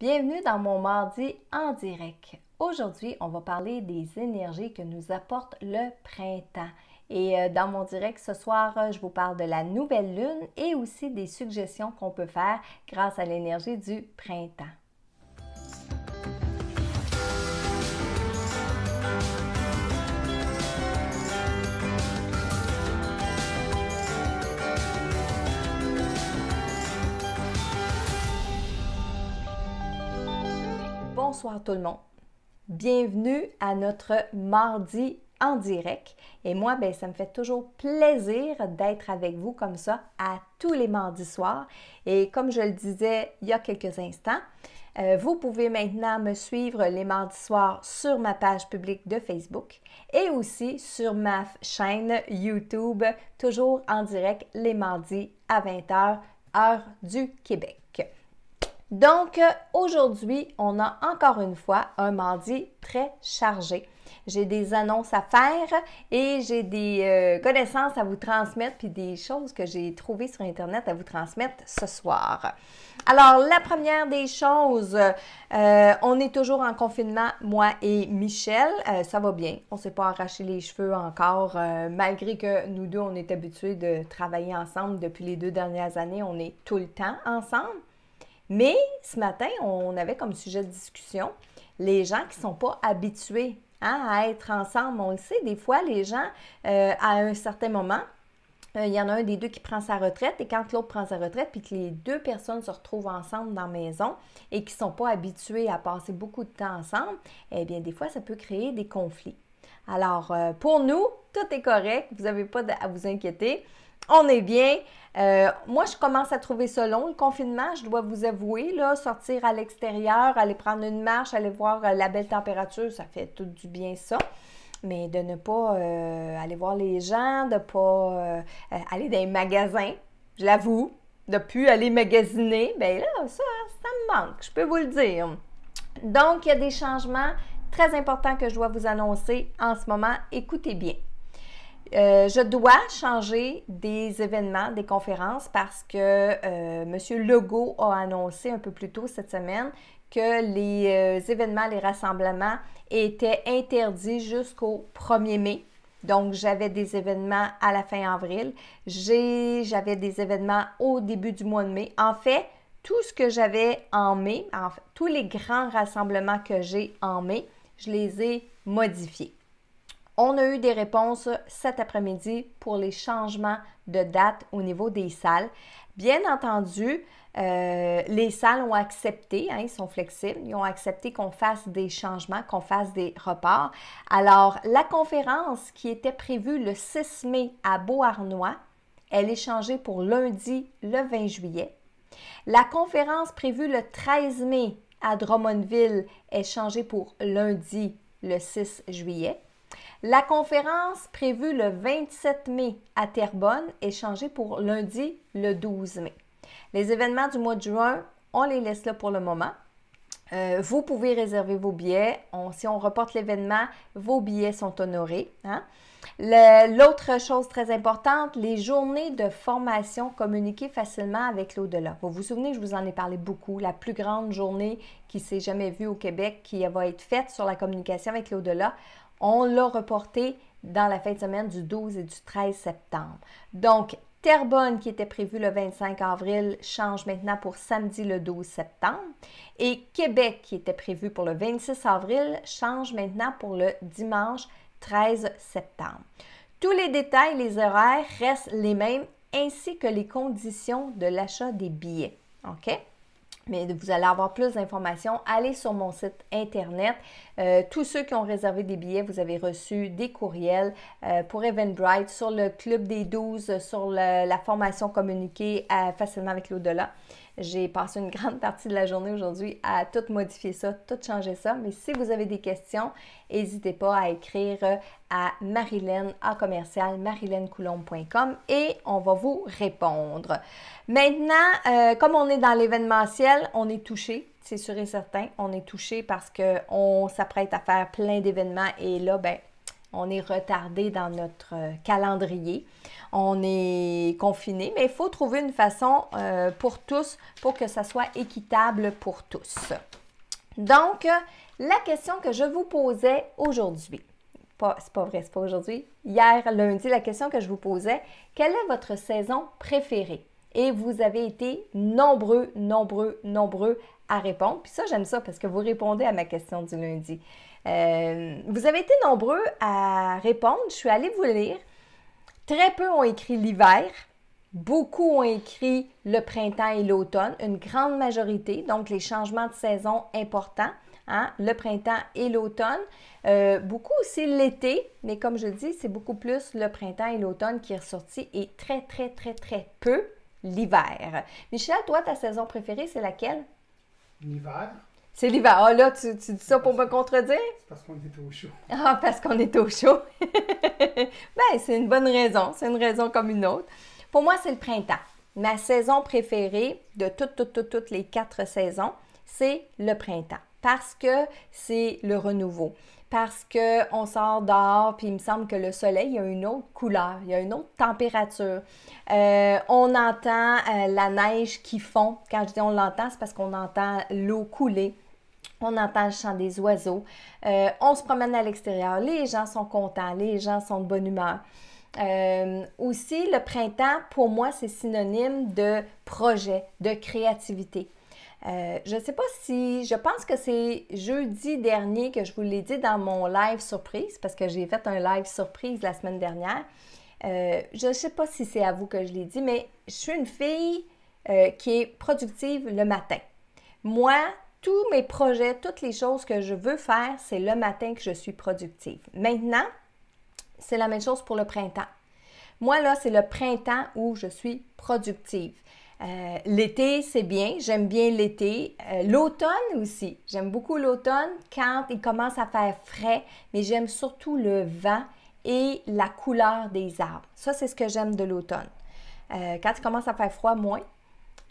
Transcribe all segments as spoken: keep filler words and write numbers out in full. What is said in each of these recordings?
Bienvenue dans mon mardi en direct. Aujourd'hui, on va parler des énergies que nous apporte le printemps. Et dans mon direct ce soir, je vous parle de la nouvelle lune et aussi des suggestions qu'on peut faire grâce à l'énergie du printemps. Bonsoir tout le monde. Bienvenue à notre mardi en direct. Et moi, ben, ça me fait toujours plaisir d'être avec vous comme ça à tous les mardis soirs. Et comme je le disais il y a quelques instants, euh, vous pouvez maintenant me suivre les mardis soirs sur ma page publique de Facebook et aussi sur ma chaîne YouTube, toujours en direct les mardis à vingt heures, heure du Québec. Donc, aujourd'hui, on a encore une fois un mardi très chargé. J'ai des annonces à faire et j'ai des euh, connaissances à vous transmettre puis des choses que j'ai trouvées sur Internet à vous transmettre ce soir. Alors, la première des choses, euh, on est toujours en confinement, moi et Michel. Euh, ça va bien, on ne s'est pas arraché les cheveux encore, euh, malgré que nous deux, on est habitués de travailler ensemble depuis les deux dernières années. On est tout le temps ensemble. Mais ce matin, on avait comme sujet de discussion les gens qui ne sont pas habitués hein, à être ensemble. On le sait, des fois, les gens, euh, à un certain moment, il euh, y en a un des deux qui prend sa retraite et quand l'autre prend sa retraite, puis que les deux personnes se retrouvent ensemble dans la maison et qui ne sont pas habitués à passer beaucoup de temps ensemble, eh bien, des fois, ça peut créer des conflits. Alors, euh, pour nous, tout est correct. Vous n'avez pas à vous inquiéter. On est bien. Euh, moi, je commence à trouver ça long, le confinement, je dois vous avouer, là, sortir à l'extérieur, aller prendre une marche, aller voir la belle température, ça fait tout du bien ça. Mais de ne pas euh, aller voir les gens, de ne pas euh, aller dans les magasins, je l'avoue, de ne plus aller magasiner, bien là, ça, ça me manque, je peux vous le dire. Donc, il y a des changements très importants que je dois vous annoncer en ce moment. Écoutez bien. Euh, je dois changer des événements, des conférences parce que euh, M. Legault a annoncé un peu plus tôt cette semaine que les euh, événements, les rassemblements étaient interdits jusqu'au premier mai. Donc, j'avais des événements à la fin avril, j'avais des événements au début du mois de mai. En fait, tout ce que j'avais en mai, en fait, tous les grands rassemblements que j'ai en mai, je les ai modifiés. On a eu des réponses cet après-midi pour les changements de date au niveau des salles. Bien entendu, euh, les salles ont accepté, hein, ils sont flexibles, ils ont accepté qu'on fasse des changements, qu'on fasse des reports. Alors, la conférence qui était prévue le six mai à Beauharnois, elle est changée pour lundi le vingt juillet. La conférence prévue le treize mai à Drummondville est changée pour lundi le six juillet. La conférence prévue le vingt-sept mai à Terrebonne est changée pour lundi le douze mai. Les événements du mois de juin, on les laisse là pour le moment. Euh, vous pouvez réserver vos billets. On, si on reporte l'événement, vos billets sont honorés. Hein? L'autre chose très importante, les journées de formation communiquées facilement avec l'au-delà. Vous vous souvenez, je vous en ai parlé beaucoup. La plus grande journée qui s'est jamais vue au Québec qui va être faite sur la communication avec l'au-delà. On l'a reporté dans la fin de semaine du douze et du treize septembre. Donc, Terrebonne, qui était prévu le vingt-cinq avril, change maintenant pour samedi le douze septembre. Et Québec, qui était prévu pour le vingt-six avril, change maintenant pour le dimanche treize septembre. Tous les détails, les horaires restent les mêmes, ainsi que les conditions de l'achat des billets. OK? Mais vous allez avoir plus d'informations, allez sur mon site Internet. Euh, tous ceux qui ont réservé des billets, vous avez reçu des courriels euh, pour Eventbrite, sur le Club des douze, sur le, la formation communiquée à, facilement avec l'au-delà. J'ai passé une grande partie de la journée aujourd'hui à tout modifier ça, tout changer ça. Mais si vous avez des questions, n'hésitez pas à écrire à Marylène à commercial marylenecoulombe point com et on va vous répondre. Maintenant, euh, comme on est dans l'événementiel, on est touché, c'est sûr et certain. On est touché parce qu'on s'apprête à faire plein d'événements et là, ben, On est retardé dans notre calendrier. On est confiné, mais il faut trouver une façon euh, pour tous, pour que ça soit équitable pour tous. Donc, la question que je vous posais aujourd'hui, c'est pas vrai, c'est pas aujourd'hui, hier, lundi, la question que je vous posais, quelle est votre saison préférée? Et vous avez été nombreux, nombreux, nombreux à répondre. Puis ça, j'aime ça parce que vous répondez à ma question du lundi. Euh, vous avez été nombreux à répondre. Je suis allée vous lire. Très peu ont écrit l'hiver. Beaucoup ont écrit le printemps et l'automne. Une grande majorité, donc les changements de saison importants. Hein, le printemps et l'automne. Euh, beaucoup aussi l'été, mais comme je dis, c'est beaucoup plus le printemps et l'automne qui est ressorti et très, très, très, très peu l'hiver. Michel, toi, ta saison préférée, c'est laquelle? L'hiver. C'est l'hiver. Ah là, tu, tu dis ça pour me contredire? C'est parce qu'on était au chaud. Ah, parce qu'on était au chaud. Bien, c'est une bonne raison. C'est une raison comme une autre. Pour moi, c'est le printemps. Ma saison préférée de toutes, toutes, toutes, toutes les quatre saisons, c'est le printemps. Parce que c'est le renouveau. Parce qu'on sort dehors, puis il me semble que le soleil, il y a une autre couleur, il y a une autre température. Euh, on entend euh, la neige qui fond. Quand je dis on l'entend, c'est parce qu'on entend l'eau couler. On entend le chant des oiseaux. Euh, on se promène à l'extérieur. Les gens sont contents, les gens sont de bonne humeur. Euh, aussi, le printemps, pour moi, c'est synonyme de projet, de créativité. Euh, je ne sais pas si, je pense que c'est jeudi dernier que je vous l'ai dit dans mon live surprise, parce que j'ai fait un live surprise la semaine dernière. Euh, je ne sais pas si c'est à vous que je l'ai dit, mais je suis une fille euh, qui est productive le matin. Moi, tous mes projets, toutes les choses que je veux faire, c'est le matin que je suis productive. Maintenant, c'est la même chose pour le printemps. Moi, là, c'est le printemps où je suis productive. Euh, l'été, c'est bien. J'aime bien l'été. Euh, l'automne aussi. J'aime beaucoup l'automne quand il commence à faire frais, mais j'aime surtout le vent et la couleur des arbres. Ça, c'est ce que j'aime de l'automne. Euh, quand il commence à faire froid, moins.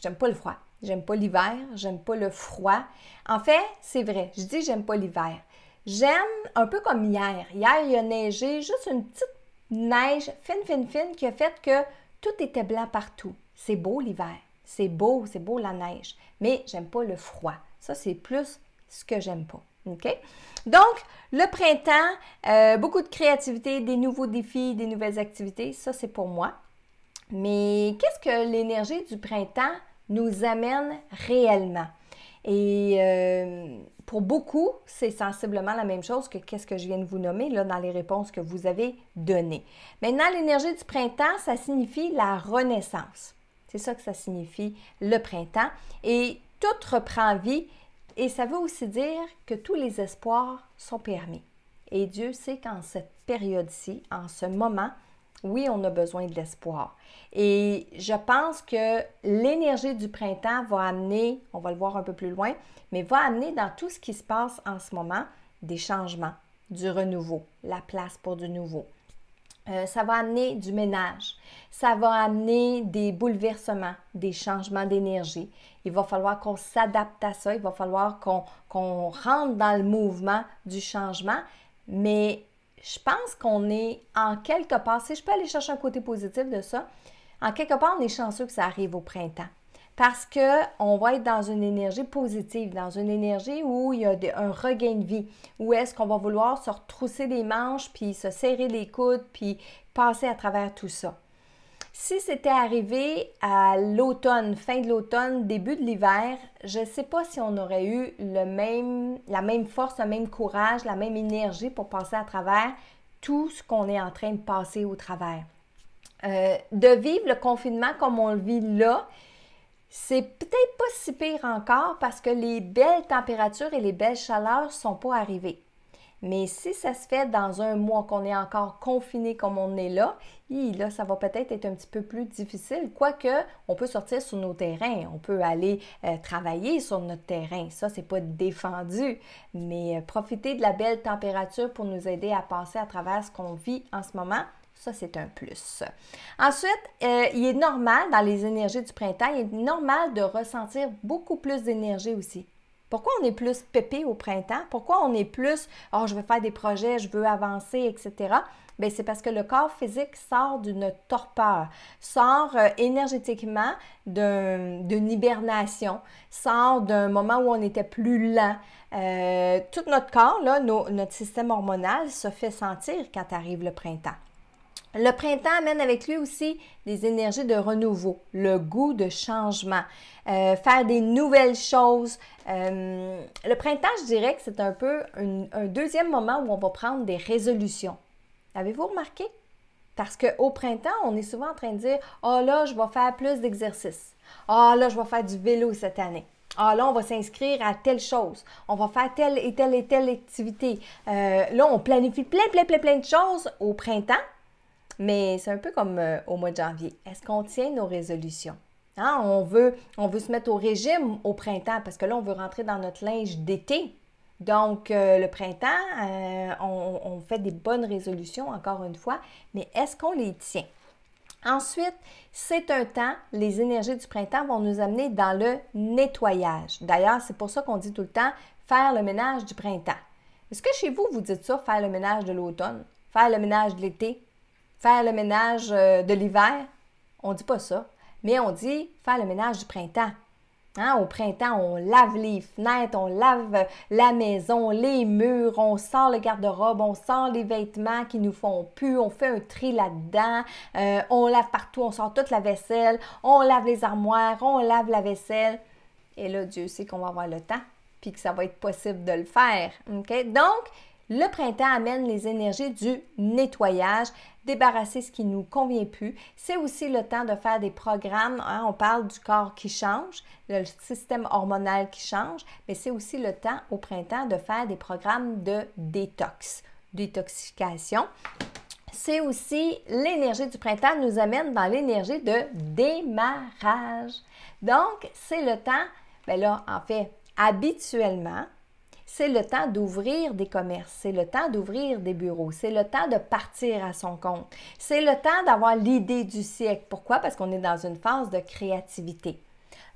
J'aime pas le froid. J'aime pas l'hiver. J'aime pas le froid. En fait, c'est vrai. Je dis j'aime pas l'hiver. J'aime un peu comme hier. Hier, il a neigé. Juste une petite neige fine, fine, fine qui a fait que tout était blanc partout. C'est beau l'hiver, c'est beau, c'est beau la neige, mais j'aime pas le froid. Ça, c'est plus ce que j'aime pas, OK? Donc, le printemps, euh, beaucoup de créativité, des nouveaux défis, des nouvelles activités, ça, c'est pour moi. Mais qu'est-ce que l'énergie du printemps nous amène réellement? Et euh, pour beaucoup, c'est sensiblement la même chose que qu'est-ce que je viens de vous nommer là, dans les réponses que vous avez données. Maintenant, l'énergie du printemps, ça signifie la renaissance. C'est ça que ça signifie, le printemps. Et tout reprend vie. Et ça veut aussi dire que tous les espoirs sont permis. Et Dieu sait qu'en cette période-ci, en ce moment, oui, on a besoin de l'espoir. Et je pense que l'énergie du printemps va amener, on va le voir un peu plus loin, mais va amener dans tout ce qui se passe en ce moment, des changements, du renouveau, la place pour du nouveau. Euh, ça va amener du ménage, ça va amener des bouleversements, des changements d'énergie. Il va falloir qu'on s'adapte à ça, il va falloir qu'on qu'on rentre dans le mouvement du changement, mais je pense qu'on est en quelque part, si je peux aller chercher un côté positif de ça, en quelque part, on est chanceux que ça arrive au printemps. Parce qu'on va être dans une énergie positive, dans une énergie où il y a de, un regain de vie, où est-ce qu'on va vouloir se retrousser les manches, puis se serrer les coudes, puis passer à travers tout ça. Si c'était arrivé à l'automne, fin de l'automne, début de l'hiver, je ne sais pas si on aurait eu le même, la même force, le même courage, la même énergie pour passer à travers tout ce qu'on est en train de passer au travers. Euh, de vivre le confinement comme on le vit là, c'est peut-être pas si pire encore parce que les belles températures et les belles chaleurs ne sont pas arrivées. Mais si ça se fait dans un mois qu'on est encore confiné comme on est là, hi, là, ça va peut-être être un petit peu plus difficile. Quoique, on peut sortir sur nos terrains, on peut aller euh, travailler sur notre terrain. Ça, c'est pas défendu. Mais euh, profiter de la belle température pour nous aider à passer à travers ce qu'on vit en ce moment, ça, c'est un plus. Ensuite, euh, il est normal, dans les énergies du printemps, il est normal de ressentir beaucoup plus d'énergie aussi. Pourquoi on est plus pépé au printemps? Pourquoi on est plus « oh, je veux faire des projets, je veux avancer, et cetera » Bien, c'est parce que le corps physique sort d'une torpeur, sort euh, énergétiquement d'une hibernation, sort d'un moment où on était plus lent. Euh, tout notre corps, là, nos, notre système hormonal se fait sentir quand arrive le printemps. Le printemps amène avec lui aussi des énergies de renouveau, le goût de changement, euh, faire des nouvelles choses. Euh, le printemps, je dirais que c'est un peu un, un deuxième moment où on va prendre des résolutions. Avez-vous remarqué? Parce qu'au printemps, on est souvent en train de dire « ah là, je vais faire plus d'exercices. Ah là, je vais faire du vélo cette année. » Ah là, on va s'inscrire à telle chose. On va faire telle et telle et telle activité. Euh, là, on planifie plein, plein, plein, plein de choses au printemps. Mais c'est un peu comme euh, au mois de janvier. Est-ce qu'on tient nos résolutions? Hein? On veut, on veut se mettre au régime au printemps parce que là, on veut rentrer dans notre linge d'été. Donc, euh, le printemps, euh, on, on fait des bonnes résolutions, encore une fois, mais est-ce qu'on les tient? Ensuite, c'est un temps, les énergies du printemps vont nous amener dans le nettoyage. D'ailleurs, c'est pour ça qu'on dit tout le temps « faire le ménage du printemps ». Est-ce que chez vous, vous dites ça, faire le ménage de l'automne, faire le ménage de l'été, faire le ménage de l'hiver? On ne dit pas ça, mais on dit « faire le ménage du printemps ». Hein, au printemps, on lave les fenêtres, on lave la maison, les murs, on sort le garde-robe, on sort les vêtements qui nous font pu, on fait un tri là-dedans, euh, on lave partout, on sort toute la vaisselle, on lave les armoires, on lave la vaisselle. Et là, Dieu sait qu'on va avoir le temps, puis que ça va être possible de le faire. Okay? Donc, le printemps amène les énergies du nettoyage, débarrasser ce qui ne nous convient plus. C'est aussi le temps de faire des programmes. Hein, on parle du corps qui change, le système hormonal qui change, mais c'est aussi le temps au printemps de faire des programmes de détox, détoxification. C'est aussi l'énergie du printemps nous amène dans l'énergie de démarrage. Donc, c'est le temps, bien là, en fait, habituellement, c'est le temps d'ouvrir des commerces, c'est le temps d'ouvrir des bureaux, c'est le temps de partir à son compte, c'est le temps d'avoir l'idée du siècle. Pourquoi? Parce qu'on est dans une phase de créativité.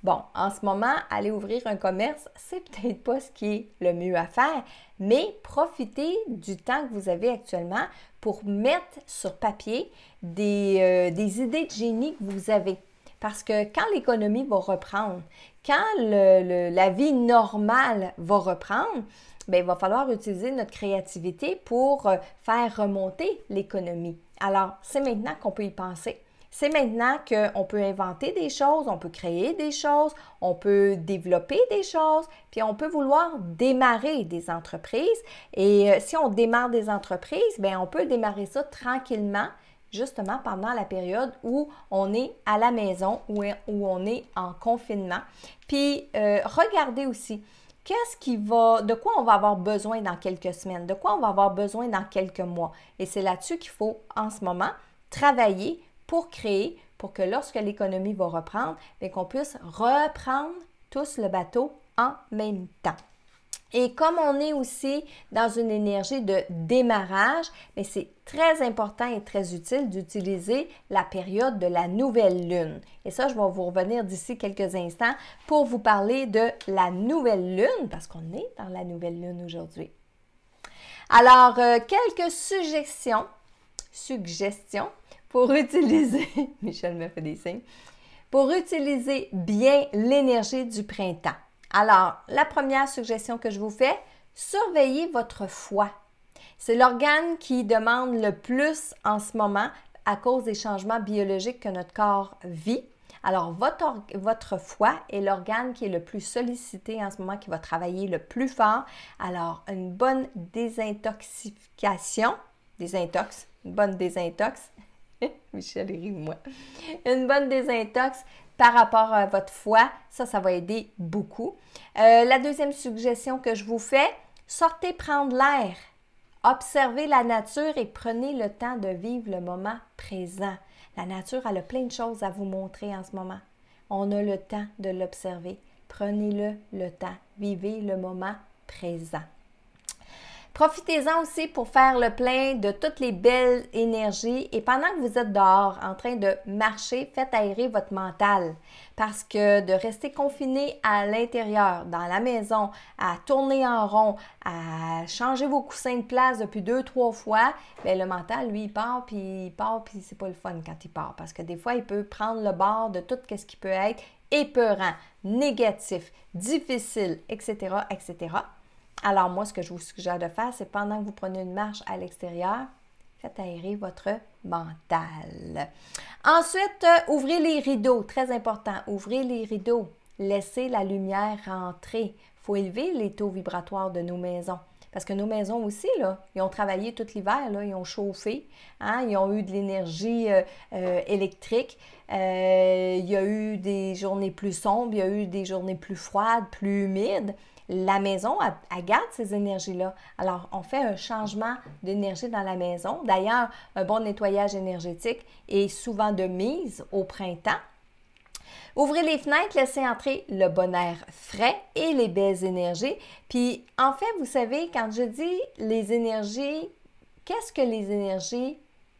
Bon, en ce moment, aller ouvrir un commerce, c'est peut-être pas ce qui est le mieux à faire, mais profitez du temps que vous avez actuellement pour mettre sur papier des, euh, des idées de génie que vous avez. Parce que quand l'économie va reprendre, quand le, le, la vie normale va reprendre, bien, il va falloir utiliser notre créativité pour faire remonter l'économie. Alors, c'est maintenant qu'on peut y penser. C'est maintenant qu'on peut inventer des choses, on peut créer des choses, on peut développer des choses, puis on peut vouloir démarrer des entreprises. Et si on démarre des entreprises, bien, on peut démarrer ça tranquillement, justement pendant la période où on est à la maison, où on est en confinement. Puis, euh, regardez aussi, qu'est-ce qui va, de quoi on va avoir besoin dans quelques semaines, de quoi on va avoir besoin dans quelques mois. Et c'est là-dessus qu'il faut, en ce moment, travailler pour créer, pour que lorsque l'économie va reprendre, bien qu'on puisse reprendre tous le bateau en même temps. Et comme on est aussi dans une énergie de démarrage, mais c'est très important et très utile d'utiliser la période de la nouvelle lune. Et ça, je vais vous revenir d'ici quelques instants pour vous parler de la nouvelle lune, parce qu'on est dans la nouvelle lune aujourd'hui. Alors, euh, quelques suggestions, suggestions pour utiliser... Michel me fait des signes. Pour utiliser bien l'énergie du printemps. Alors, la première suggestion que je vous fais, surveillez votre foie. C'est l'organe qui demande le plus en ce moment à cause des changements biologiques que notre corps vit. Alors, votre, votre foie est l'organe qui est le plus sollicité en ce moment, qui va travailler le plus fort. Alors, une bonne désintoxication, désintox, une bonne désintox, Michel rit de moi, une bonne désintox, par rapport à votre foie, ça, ça va aider beaucoup. Euh, la deuxième suggestion que je vous fais, sortez prendre l'air, observez la nature et prenez le temps de vivre le moment présent. La nature, elle a plein de choses à vous montrer en ce moment. On a le temps de l'observer. Prenez-le le temps. Vivez le moment présent. Profitez-en aussi pour faire le plein de toutes les belles énergies et pendant que vous êtes dehors en train de marcher, faites aérer votre mental parce que de rester confiné à l'intérieur, dans la maison, à tourner en rond, à changer vos coussins de place depuis deux, trois fois, bien le mental, lui, il part, puis il part, puis c'est pas le fun quand il part parce que des fois, il peut prendre le bord de tout ce qui peut être épeurant, négatif, difficile, et cetera, et cetera. Alors moi, ce que je vous suggère de faire, c'est pendant que vous prenez une marche à l'extérieur, faites aérer votre mental. Ensuite, ouvrez les rideaux. Très important, ouvrez les rideaux. Laissez la lumière rentrer. Il faut élever les taux vibratoires de nos maisons. Parce que nos maisons aussi, là, ils ont travaillé tout l'hiver, ils ont chauffé, hein, ils ont eu de l'énergie euh, euh, électrique. Euh, il y a eu des journées plus sombres, il y a eu des journées plus froides, plus humides. La maison, elle, elle garde ces énergies-là. Alors, on fait un changement d'énergie dans la maison. D'ailleurs, un bon nettoyage énergétique est souvent de mise au printemps. Ouvrez les fenêtres, laissez entrer le bon air frais et les belles énergies. Puis, en fait, vous savez, quand je dis les énergies, qu'est-ce que les énergies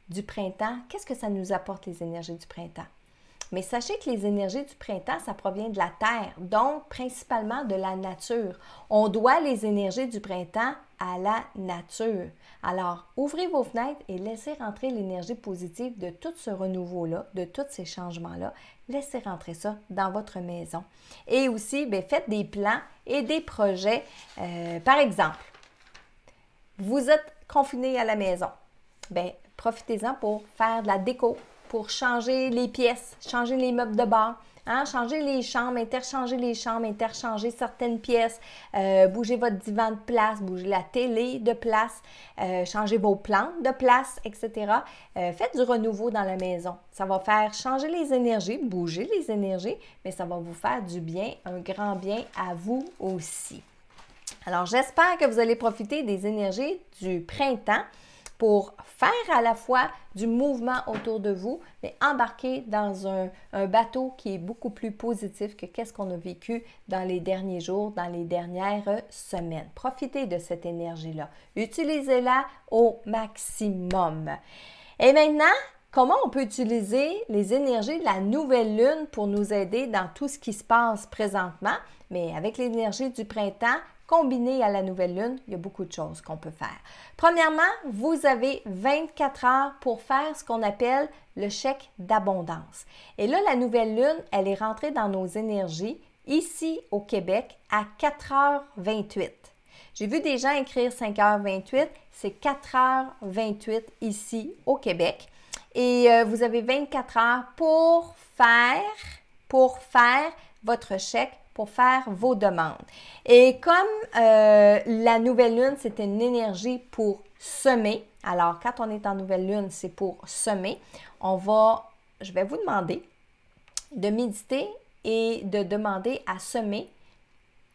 du printemps? Qu'est-ce que ça nous apporte, les énergies du printemps? Mais sachez que les énergies du printemps, ça provient de la terre, donc principalement de la nature. On doit les énergies du printemps à la nature. Alors, ouvrez vos fenêtres et laissez rentrer l'énergie positive de tout ce renouveau-là, de tous ces changements-là. Laissez rentrer ça dans votre maison. Et aussi, bien, faites des plans et des projets. Euh, par exemple, vous êtes confiné à la maison. Bien, profitez-en pour faire de la déco, pour changer les pièces, changer les meubles de bar, hein, changer les chambres, interchanger les chambres, interchanger certaines pièces, euh, bouger votre divan de place, bouger la télé de place, euh, changer vos plantes de place, et cetera. Euh, faites du renouveau dans la maison. Ça va faire changer les énergies, bouger les énergies, mais ça va vous faire du bien, un grand bien à vous aussi. Alors, j'espère que vous allez profiter des énergies du printemps pour faire à la fois du mouvement autour de vous, mais embarquer dans un, un bateau qui est beaucoup plus positif que qu'est-ce qu'on a vécu dans les derniers jours, dans les dernières semaines. Profitez de cette énergie-là. Utilisez-la au maximum. Et maintenant, comment on peut utiliser les énergies de la nouvelle lune pour nous aider dans tout ce qui se passe présentement? Mais avec l'énergie du printemps, combiné à la nouvelle lune, il y a beaucoup de choses qu'on peut faire. Premièrement, vous avez vingt-quatre heures pour faire ce qu'on appelle le chèque d'abondance. Et là, la nouvelle lune, elle est rentrée dans nos énergies, ici au Québec, à quatre heures vingt-huit. J'ai vu des gens écrire cinq heures vingt-huit, c'est quatre heures vingt-huit ici au Québec. Et euh, vous avez vingt-quatre heures pour faire, pour faire votre chèque, pour faire vos demandes. Et comme euh, la nouvelle lune, c'est une énergie pour semer, alors quand on est en nouvelle lune, c'est pour semer, on va, je vais vous demander de méditer et de demander à semer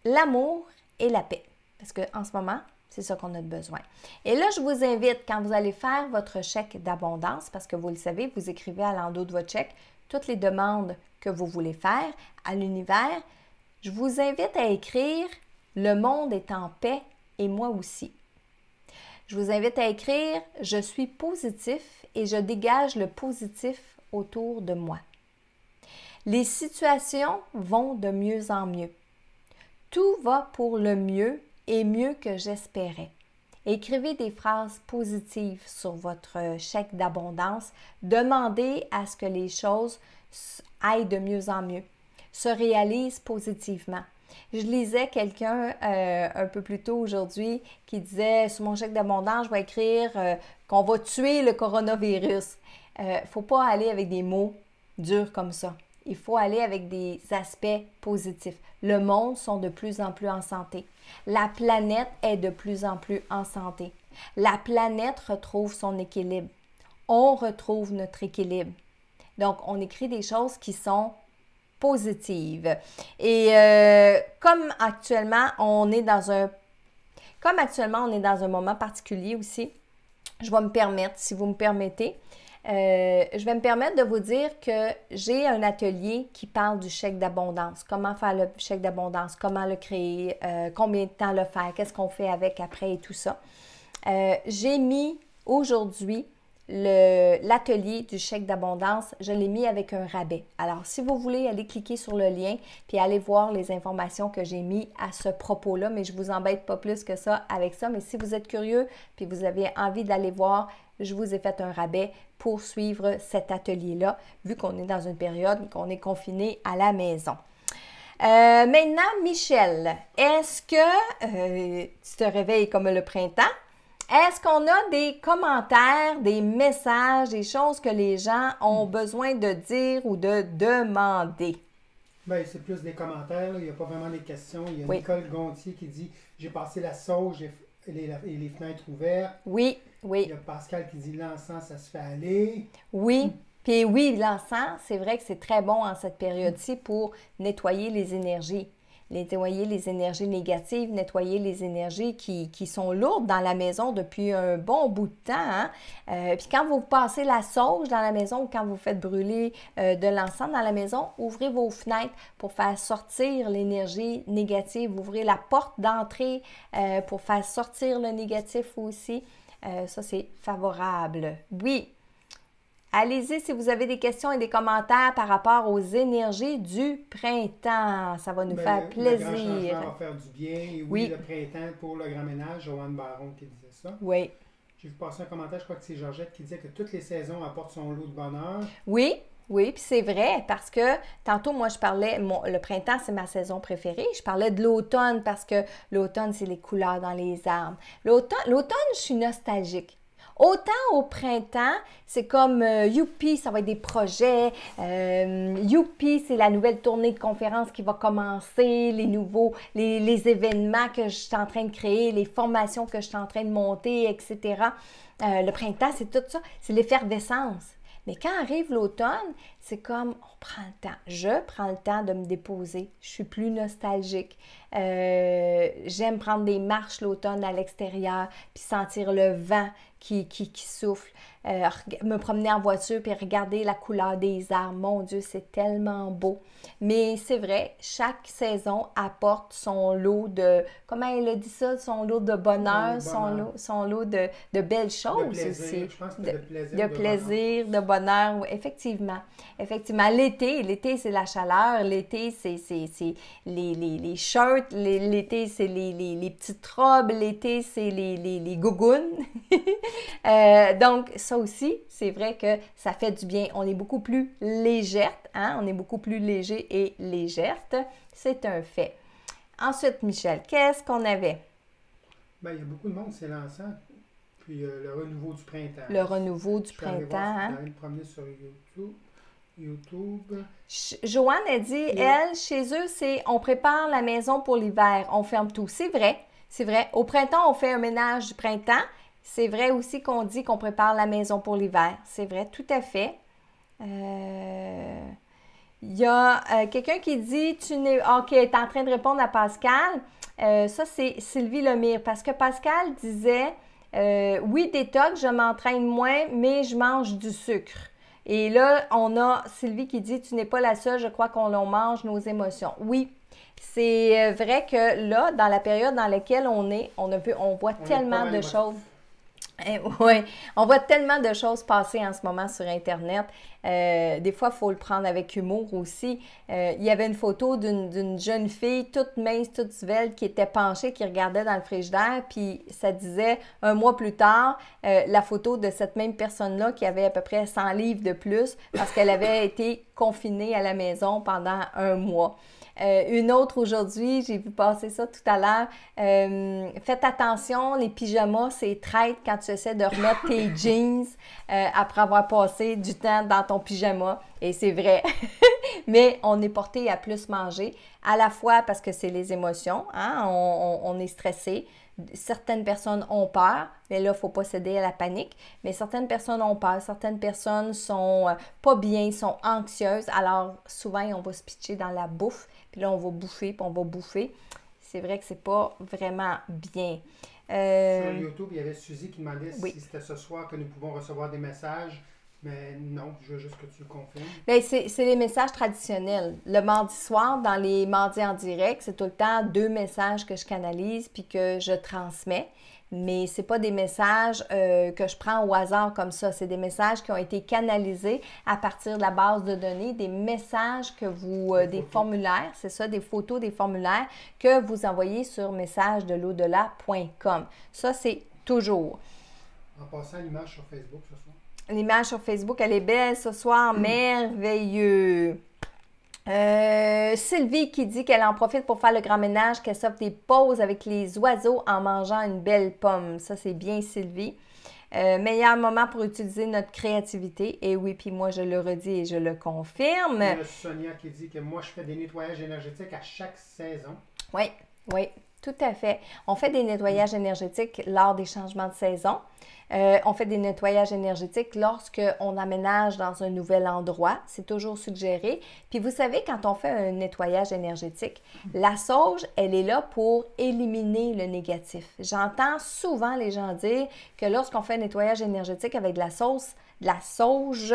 l'amour et la paix. Parce qu'en ce moment, c'est ça qu'on a besoin. Et là, je vous invite, quand vous allez faire votre chèque d'abondance, parce que vous le savez, vous écrivez à l'endos de votre chèque toutes les demandes que vous voulez faire à l'univers. Je vous invite à écrire « Le monde est en paix et moi aussi ». Je vous invite à écrire « Je suis positif et je dégage le positif autour de moi ». Les situations vont de mieux en mieux. Tout va pour le mieux et mieux que j'espérais. Écrivez des phrases positives sur votre chèque d'abondance. Demandez à ce que les choses aillent de mieux en mieux, se réalise positivement. Je lisais quelqu'un euh, un peu plus tôt aujourd'hui qui disait « Sur mon chèque d'abondance, je vais écrire euh, qu'on va tuer le coronavirus. Euh, » Il ne faut pas aller avec des mots durs comme ça. Il faut aller avec des aspects positifs. Le monde sont de plus en plus en santé. La planète est de plus en plus en santé. La planète retrouve son équilibre. On retrouve notre équilibre. Donc, on écrit des choses qui sont positive. Et euh, comme actuellement, on est dans un comme actuellement, on est dans un moment particulier aussi, je vais me permettre, si vous me permettez, Euh, je vais me permettre de vous dire que j'ai un atelier qui parle du chèque d'abondance. Comment faire le chèque d'abondance, comment le créer, euh, combien de temps le faire, qu'est-ce qu'on fait avec après et tout ça. Euh, j'ai mis aujourd'hui l'atelier du chèque d'abondance, je l'ai mis avec un rabais. Alors, si vous voulez, allez cliquer sur le lien puis allez voir les informations que j'ai mises à ce propos-là, mais je ne vous embête pas plus que ça avec ça. Mais si vous êtes curieux puis vous avez envie d'aller voir, je vous ai fait un rabais pour suivre cet atelier-là, vu qu'on est dans une période qu'on est confiné à la maison. Euh, maintenant, Michel, est-ce que euh, tu te réveilles comme le printemps? Est-ce qu'on a des commentaires, des messages, des choses que les gens ont besoin de dire ou de demander? Bien, c'est plus des commentaires, là. Il n'y a pas vraiment des questions. Il y a oui. Nicole Gontier qui dit « J'ai passé la sauge et les, les fenêtres ouvertes. » Oui, oui. Il y a Pascal qui dit « L'encens, ça se fait aller. » Oui. Puis oui, l'encens, c'est vrai que c'est très bon en cette période-ci pour nettoyer les énergies. Nettoyer les énergies négatives, nettoyer les énergies qui, qui sont lourdes dans la maison depuis un bon bout de temps. Hein? Euh, puis quand vous passez la sauge dans la maison ou quand vous faites brûler euh, de l'encens dans la maison, ouvrez vos fenêtres pour faire sortir l'énergie négative. Ouvrez la porte d'entrée euh, pour faire sortir le négatif aussi. Euh, ça, c'est favorable. Oui. Allez-y si vous avez des questions et des commentaires par rapport aux énergies du printemps. Ça va nous ben, faire plaisir. Le grand changement va faire du bien. Et oui, oui, le printemps pour le grand ménage, Joanne Baron qui disait ça. Oui. J'ai vu passer un commentaire, je crois que c'est Georgette qui disait que toutes les saisons apportent son lot de bonheur. Oui. Oui, puis c'est vrai, parce que tantôt, moi, je parlais, mon, le printemps, c'est ma saison préférée. Je parlais de l'automne, parce que l'automne, c'est les couleurs dans les arbres. L'automne, je suis nostalgique. Autant au printemps, c'est comme euh, youpi, ça va être des projets, euh, youpi, c'est la nouvelle tournée de conférences qui va commencer, les nouveaux, les, les événements que je suis en train de créer, les formations que je suis en train de monter, et cetera. Euh, le printemps, c'est tout ça, c'est l'effervescence. Mais quand arrive l'automne, c'est comme on prend le temps. Je prends le temps de me déposer. Je suis plus nostalgique. Euh, j'aime prendre des marches l'automne à l'extérieur, puis sentir le vent qui, qui, qui souffle. Euh, me promener en voiture, puis regarder la couleur des arbres. Mon Dieu, c'est tellement beau. Mais c'est vrai, chaque saison apporte son lot de... Comment elle a dit ça? Son lot de bonheur, son, bonheur. son lot, son lot de, de belles choses. De plaisir, je pense que de, de plaisir, de, de plaisir, bonheur. de bonheur, oui, effectivement. Effectivement, l'été, l'été, c'est la chaleur, l'été, c'est les, les, les shirts, l'été, c'est les, les, les petites robes, l'été, c'est les, les, les gougounes. euh, donc, ça aussi, c'est vrai que ça fait du bien. On est beaucoup plus légerte, hein? On est beaucoup plus léger et légerte. C'est un fait. Ensuite, Michel, qu'est-ce qu'on avait? Bien, il y a beaucoup de monde, c'est l'encens. Puis euh, le renouveau du printemps. Le renouveau du Je printemps. Voir, hein? Je vais me promener sur YouTube. YouTube. Joanne a dit, oui. elle, chez eux, c'est on prépare la maison pour l'hiver, on ferme tout. C'est vrai, c'est vrai. Au printemps, on fait un ménage du printemps. C'est vrai aussi qu'on dit qu'on prépare la maison pour l'hiver. C'est vrai, tout à fait. Euh... Il y a euh, quelqu'un qui dit, tu n'es... OK, tu es en train de répondre à Pascal. Euh, ça, c'est Sylvie Lemire, parce que Pascal disait, euh, oui, détox, je m'entraîne moins, mais je mange du sucre. Et là, on a Sylvie qui dit « Tu n'es pas la seule, je crois qu'on mange nos émotions. » Oui, c'est vrai que là, dans la période dans laquelle on est, on, a vu, on voit on tellement de choses. Eh, oui, on voit tellement de choses passer en ce moment sur Internet. Euh, des fois, il faut le prendre avec humour aussi. Euh, il y avait une photo d'une jeune fille toute mince, toute svelte, qui était penchée, qui regardait dans le frigidaire, puis ça disait, un mois plus tard, euh, la photo de cette même personne-là qui avait à peu près cent livres de plus parce qu'elle avait été confinée à la maison pendant un mois. Euh, une autre aujourd'hui, j'ai vu passer ça tout à l'heure. Euh, faites attention, les pyjamas, c'est traître quand tu essaies de remettre tes jeans euh, après avoir passé du temps dans ton pyjama. Et c'est vrai. Mais on est porté à plus manger, à la fois parce que c'est les émotions, hein? on, on, on est stressé. Certaines personnes ont peur, mais là, il ne faut pas céder à la panique. Mais certaines personnes ont peur, certaines personnes sont pas bien, sont anxieuses. Alors, souvent, on va se pitcher dans la bouffe, puis là, on va bouffer, puis on va bouffer. C'est vrai que c'est pas vraiment bien. Euh... Sur YouTube, il y avait Suzy qui demandait oui. si c'était ce soir que nous pouvons recevoir des messages. Mais non, je veux juste que tu le confirmes. Bien, c'est, c'est les messages traditionnels. Le mardi soir, dans les mardis en direct, c'est tout le temps deux messages que je canalise puis que je transmets. Mais ce n'est pas des messages euh, que je prends au hasard comme ça. C'est des messages qui ont été canalisés à partir de la base de données, des messages que vous... Euh, des formulaires, c'est ça, des photos, des formulaires que vous envoyez sur messages de l'au-delà point com. Ça, c'est toujours. En passant, l'image sur Facebook ce soir. L'image sur Facebook, elle est belle ce soir. Mmh. Merveilleux! Euh, Sylvie qui dit qu'elle en profite pour faire le grand ménage, qu'elle s'offre des pauses avec les oiseaux en mangeant une belle pomme. Ça, c'est bien Sylvie. Euh, meilleur moment pour utiliser notre créativité. Et oui, puis moi, je le redis et je le confirme. Il y a Sonia qui dit que moi, je fais des nettoyages énergétiques à chaque saison. Oui, oui, tout à fait. On fait des nettoyages énergétiques lors des changements de saison. Euh, on fait des nettoyages énergétiques lorsqu'on aménage dans un nouvel endroit. C'est toujours suggéré. Puis vous savez, quand on fait un nettoyage énergétique, la sauge, elle est là pour éliminer le négatif. J'entends souvent les gens dire que lorsqu'on fait un nettoyage énergétique avec de la sauce, de la sauge...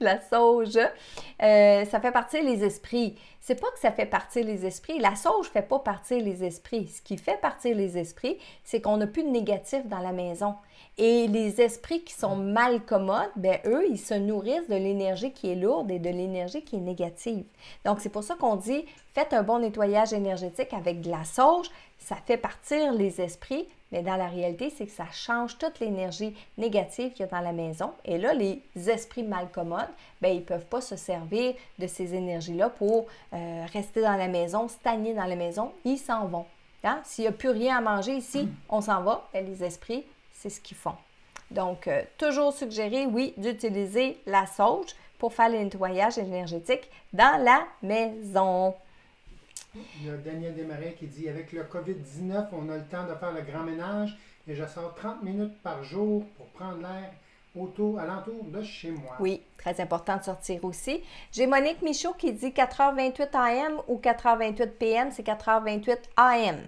la sauge, euh, ça fait partir les esprits. C'est pas que ça fait partir les esprits. La sauge fait pas partir les esprits. Ce qui fait partir les esprits, c'est qu'on n'a plus de négatif dans la maison. Et les esprits qui sont mal commodes, bien, eux, ils se nourrissent de l'énergie qui est lourde et de l'énergie qui est négative. Donc, c'est pour ça qu'on dit, faites un bon nettoyage énergétique avec de la sauge. Ça fait partir les esprits, mais dans la réalité, c'est que ça change toute l'énergie négative qu'il y a dans la maison. Et là, les esprits malcommodes, bien, ils ne peuvent pas se servir de ces énergies-là pour euh, rester dans la maison, stagner dans la maison. Ils s'en vont. Hein? S'il n'y a plus rien à manger ici, on s'en va. Bien, les esprits, c'est ce qu'ils font. Donc, euh, toujours suggéré, oui, d'utiliser la sauge pour faire le nettoyage énergétique dans la maison. Il y a Daniel Desmarais qui dit « Avec le COVID dix-neuf, on a le temps de faire le grand ménage et je sors trente minutes par jour pour prendre l'air autour, alentour de chez moi. » Oui, très important de sortir aussi. J'ai Monique Michaud qui dit « quatre heures vingt-huit A M ou quatre heures vingt-huit P M, c'est quatre heures vingt-huit A M. »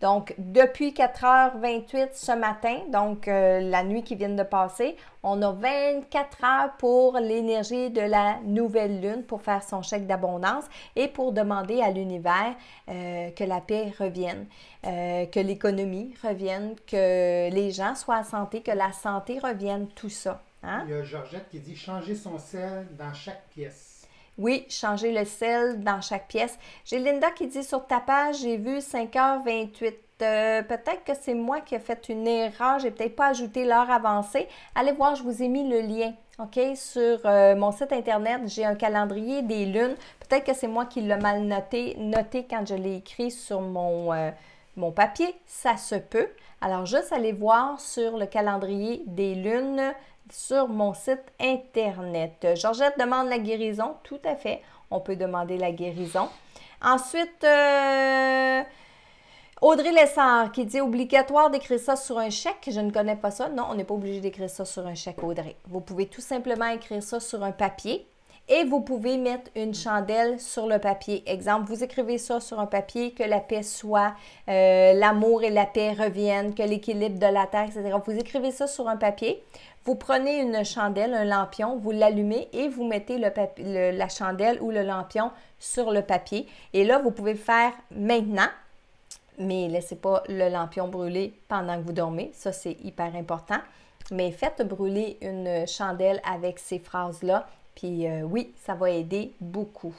Donc, depuis quatre heures vingt-huit ce matin, donc euh, la nuit qui vient de passer, on a vingt-quatre heures pour l'énergie de la nouvelle lune pour faire son chèque d'abondance et pour demander à l'univers euh, que la paix revienne, euh, que l'économie revienne, que les gens soient en santé, que la santé revienne, tout ça. Hein? Il y a Georgette qui dit « changer son sel dans chaque pièce ». Oui, changer le sel dans chaque pièce. J'ai Linda qui dit sur ta page, j'ai vu cinq heures vingt-huit. Euh, peut-être que c'est moi qui ai fait une erreur. J'ai peut-être pas ajouté l'heure avancée. Allez voir, je vous ai mis le lien. OK? Sur euh, mon site Internet, j'ai un calendrier des lunes. Peut-être que c'est moi qui l'ai mal noté. Noté quand je l'ai écrit sur mon, euh, mon papier. Ça se peut. Alors, juste allez voir sur le calendrier des lunes sur mon site Internet. Georgette demande la guérison. Tout à fait. On peut demander la guérison. Ensuite, euh, Audrey Lessard qui dit « Obligatoire d'écrire ça sur un chèque. » Je ne connais pas ça. Non, on n'est pas obligé d'écrire ça sur un chèque, Audrey. Vous pouvez tout simplement écrire ça sur un papier et vous pouvez mettre une chandelle sur le papier. Exemple, vous écrivez ça sur un papier, que la paix soit, euh, l'amour et la paix reviennent, que l'équilibre de la terre, et cetera. Vous écrivez ça sur un papier. Vous prenez une chandelle, un lampion, vous l'allumez et vous mettez le papi- le, la chandelle ou le lampion sur le papier. Et là, vous pouvez le faire maintenant, mais laissez pas le lampion brûler pendant que vous dormez. Ça, c'est hyper important. Mais faites brûler une chandelle avec ces phrases-là. Puis euh, oui, ça va aider beaucoup.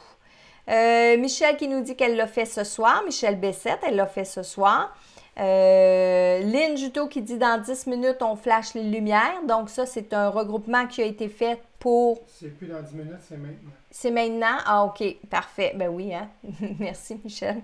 Euh, Michel qui nous dit qu'elle l'a fait ce soir. Michel Bessette, elle l'a fait ce soir. Euh, Lynn Juteau qui dit dans dix minutes, on flash les lumières. Donc, ça, c'est un regroupement qui a été fait pour... C'est plus dans dix minutes, c'est maintenant. C'est maintenant? Ah, OK. Parfait. Ben oui, hein? Merci, Michel.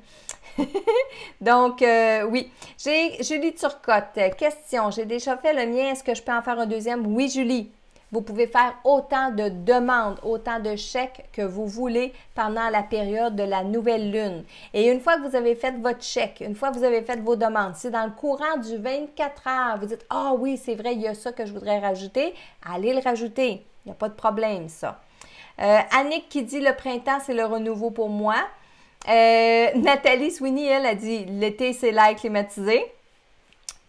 Donc, euh, oui. J'ai Julie Turcotte. Question. J'ai déjà fait le mien. Est-ce que je peux en faire un deuxième? Oui, Julie. Vous pouvez faire autant de demandes, autant de chèques que vous voulez pendant la période de la nouvelle lune. Et une fois que vous avez fait votre chèque, une fois que vous avez fait vos demandes, si dans le courant du vingt-quatre heures, vous dites « Ah oui, c'est vrai, il y a ça que je voudrais rajouter », allez le rajouter. Il n'y a pas de problème, ça. Euh, Annick qui dit « Le printemps, c'est le renouveau pour moi ». Euh, Nathalie Sweeney, elle, a dit « L'été, c'est l'air climatisé ».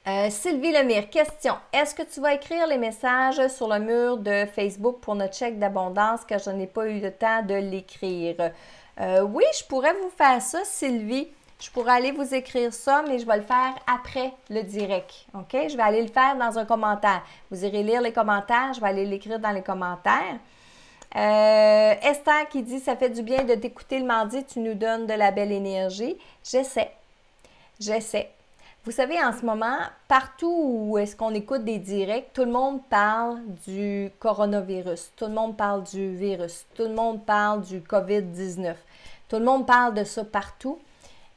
Euh, Sylvie Lemire, question. Est-ce que tu vas écrire les messages sur le mur de Facebook pour notre chèque d'abondance car je n'ai pas eu le temps de l'écrire? Euh, oui, je pourrais vous faire ça, Sylvie. Je pourrais aller vous écrire ça, mais je vais le faire après le direct. OK? Je vais aller le faire dans un commentaire. Vous irez lire les commentaires. Je vais aller l'écrire dans les commentaires. Euh, Esther qui dit « Ça fait du bien de t'écouter le mardi. Tu nous donnes de la belle énergie. » J'essaie. J'essaie. Vous savez, en ce moment, partout où est-ce qu'on écoute des directs, tout le monde parle du coronavirus. Tout le monde parle du virus. Tout le monde parle du COVID dix-neuf. Tout le monde parle de ça partout.